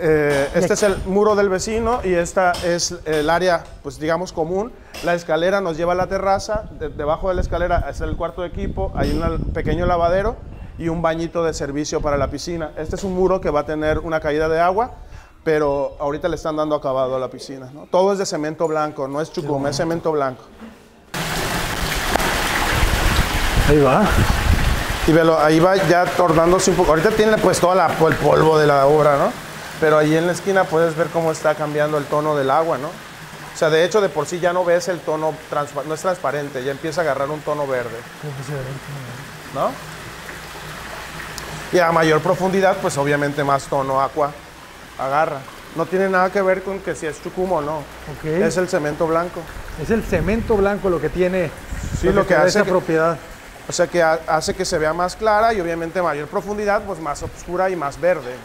Este es el muro del vecino y esta es el área, pues digamos, común. La escalera nos lleva a la terraza, debajo de la escalera es el cuarto de equipo, hay un pequeño lavadero y un bañito de servicio para la piscina. Este es un muro que va a tener una caída de agua, pero ahorita le están dando acabado a la piscina, ¿no? Todo es de cemento blanco, no es chucum, es cemento blanco. Ahí va. Y velo, ahí va ya tornándose un poco. Ahorita tiene pues todo el polvo de la obra, ¿no? Pero ahí en la esquina puedes ver cómo está cambiando el tono del agua, ¿no? O sea, de hecho, de por sí ya no ves el tono, no es transparente, ya empieza a agarrar un tono verde, ¿no? Y a mayor profundidad, pues obviamente más tono aqua agarra. No tiene nada que ver con que si es chucum o no. Okay. Es el cemento blanco. Es el cemento blanco lo que tiene, sí, lo que hace esa propiedad. O sea, que hace que se vea más clara y obviamente mayor profundidad, pues más oscura y más verde.